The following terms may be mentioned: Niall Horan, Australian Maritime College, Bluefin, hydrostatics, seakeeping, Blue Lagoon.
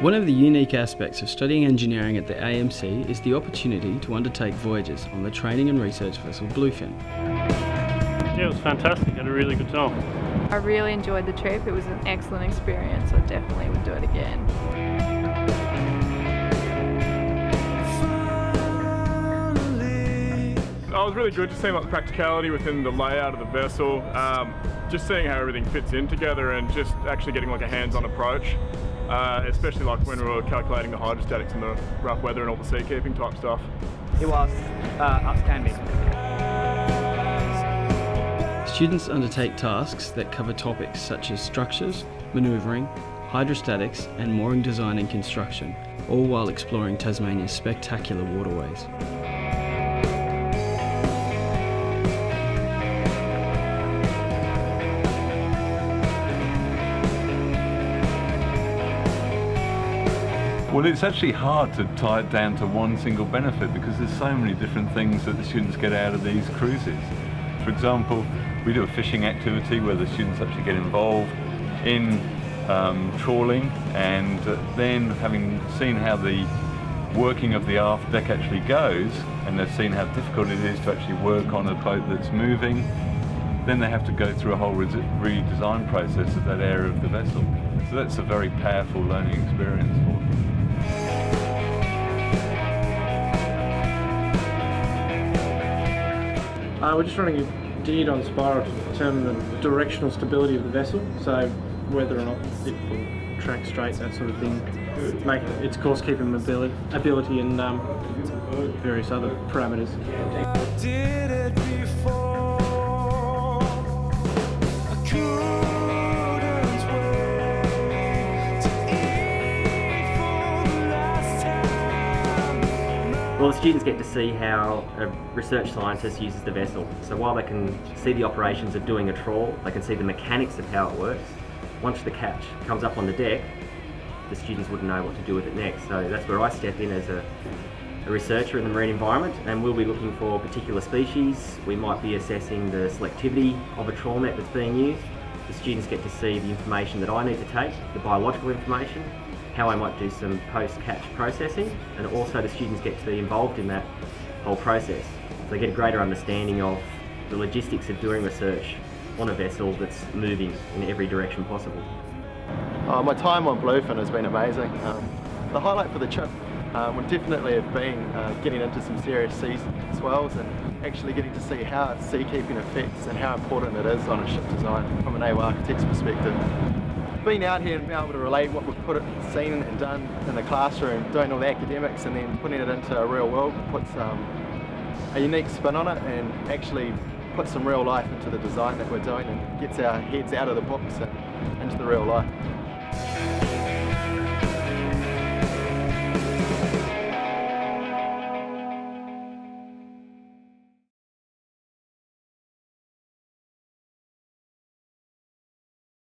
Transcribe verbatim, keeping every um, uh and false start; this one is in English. One of the unique aspects of studying engineering at the A M C is the opportunity to undertake voyages on the training and research vessel Bluefin. Yeah, it was fantastic, had a really good time. I really enjoyed the trip, it was an excellent experience, I definitely would do it again. Oh, it was really good, just seeing like the practicality within the layout of the vessel, um, just seeing how everything fits in together and just actually getting like a hands-on approach, uh, especially like when we were calculating the hydrostatics and the rough weather and all the seakeeping type stuff. It was uh, outstanding. Students undertake tasks that cover topics such as structures, manoeuvring, hydrostatics and mooring design and construction, all while exploring Tasmania's spectacular waterways. Well, it's actually hard to tie it down to one single benefit because there's so many different things that the students get out of these cruises. For example, we do a fishing activity where the students actually get involved in um, trawling, and then having seen how the working of the aft deck actually goes, and they've seen how difficult it is to actually work on a boat that's moving, then they have to go through a whole re redesign process of that area of the vessel. So that's a very powerful learning experience for them. Uh, we're just running a D I D on spiral to determine the directional stability of the vessel, so whether or not it will track straight, that sort of thing, make its course-keeping mobility, ability and um, various other parameters. Did it before, I Well, the students get to see how a research scientist uses the vessel. So while they can see the operations of doing a trawl, they can see the mechanics of how it works. Once the catch comes up on the deck, the students wouldn't know what to do with it next. So that's where I step in as a, a researcher in the marine environment, and we'll be looking for particular species. We might be assessing the selectivity of a trawl net that's being used. The students get to see the information that I need to take, the biological information, how I might do some post-catch processing, and also the students get to be involved in that whole process. So they get a greater understanding of the logistics of doing research on a vessel that's moving in every direction possible. Uh, my time on Bluefin has been amazing. Um, the highlight for the trip uh, would definitely have been uh, getting into some serious sea swells and actually getting to see how seakeeping affects and how important it is on a ship design from a naval architect's perspective. Being out here and being able to relate what we've put it, seen and done in the classroom, doing all the academics and then putting it into a real world puts um, a unique spin on it and actually puts some real life into the design that we're doing and gets our heads out of the books and into the real life.